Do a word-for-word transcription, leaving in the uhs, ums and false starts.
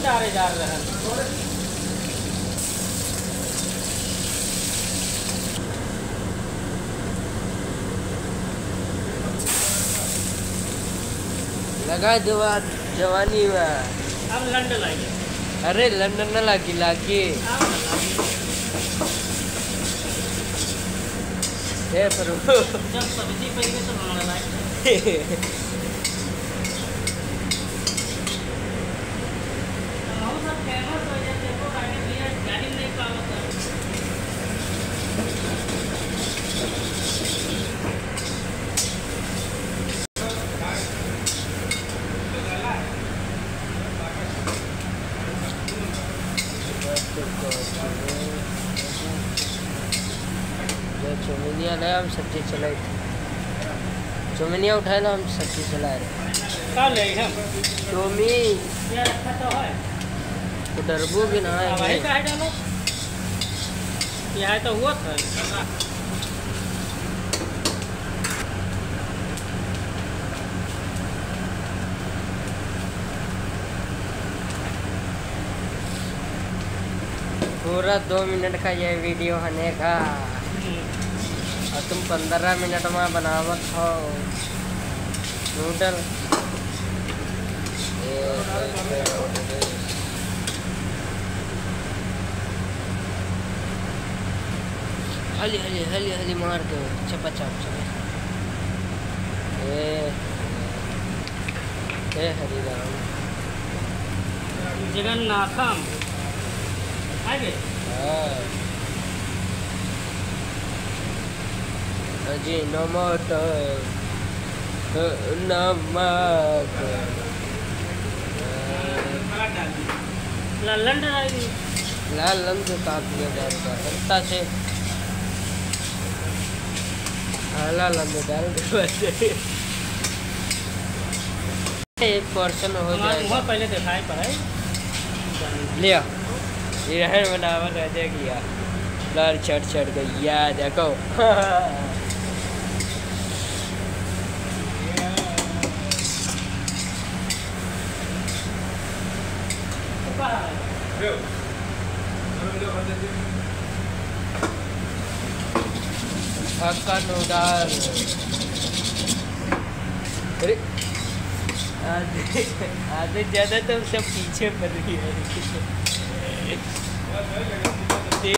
लहसुन डाले जा रहे हैं। लगा जवान जवानी में अब लंडन लागी। अरे लंडन न लागी लागी ये पर जब सब्जी पहले से बनाने लागी। हम सब फेमस हो जाते हैं, आगे भैया गाड़ी नहीं काम करता। चुमनिया लाया, हम सब्जी चलाई थी। चुमनिया उठाए ना, हम सब्जी चला रहे। क्या ले हम? चुमी। क्या रखा तो है? तो डरबू भी ना है। वही का है डालो। यहाँ तो हुआ था। पूरा दो मिनट का ये वीडियो होने का और तुम पंद्रह मिनट में बनावत हो नूडल। हली हली हली हली मार दो, चपा चप चप। ए हरी राम जगन्नाथम जी नमोतो नमोतो लालन डाली लालन से ताप दिया जाता है। अंता से लालन डाल देते हैं। एक पोर्शन हो जाए। वहाँ पहले दिखाए पढ़ाई लिया रहन बनावा कहते किया लाल छट छट गई या देखो। हक्का नूडल आधे आधे ज़्यादा तो सब पीछे पड़ रही है।